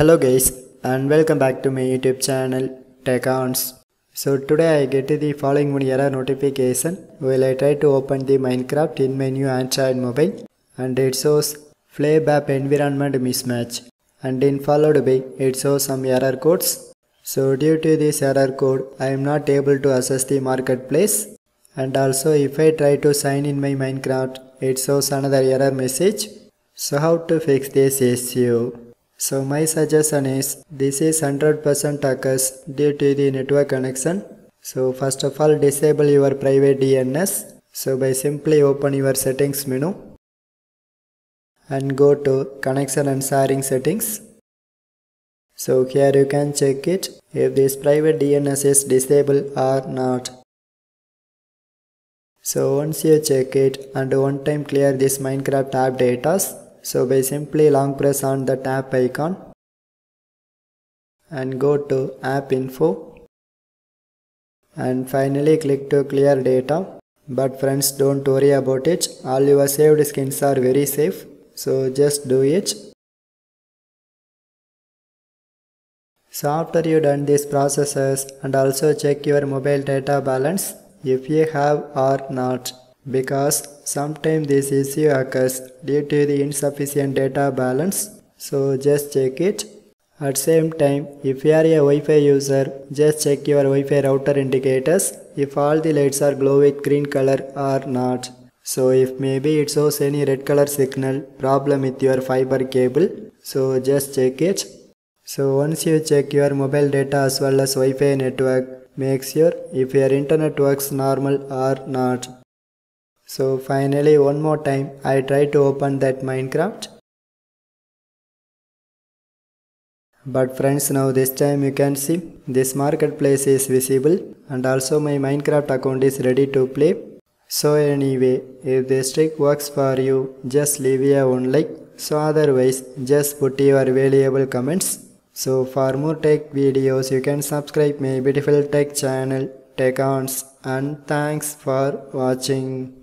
Hello guys and welcome back to my YouTube channel Teconz. So today I get the following one error notification while I try to open the Minecraft in my new Android mobile, and it shows PlayFab environment mismatch, and in followed by it shows some error codes. So due to this error code I am not able to access the marketplace, and also if I try to sign in my Minecraft it shows another error message. So how to fix this issue? So my suggestion is, this is 100% occurs due to the network connection. So first of all, disable your private DNS. So by simply open your settings menu and go to connection and sharing settings. So here you can check it if this private DNS is disabled or not. So once you check it, and one time clear this Minecraft app data. So by simply long press on the app icon and go to app info, and finally click to clear data. But friends, don't worry about it, all your saved skins are very safe, so just do it. So after you done these processes, and also check your mobile data balance if you have or not, because sometimes this issue occurs due to the insufficient data balance. So just check it. At same time, if you are a Wi-Fi user, just check your Wi-Fi router indicators if all the lights are glow with green color or not. So if maybe it shows any red color signal, problem with your fiber cable. So just check it. So once you check your mobile data as well as Wi-Fi network, make sure if your internet works normal or not. So finally one more time I try to open that Minecraft. But friends, now this time you can see this marketplace is visible, and also my Minecraft account is ready to play. So anyway, if this trick works for you, just leave your own like. So otherwise just put your valuable comments. So for more tech videos you can subscribe my beautiful tech channel Teconz, and thanks for watching.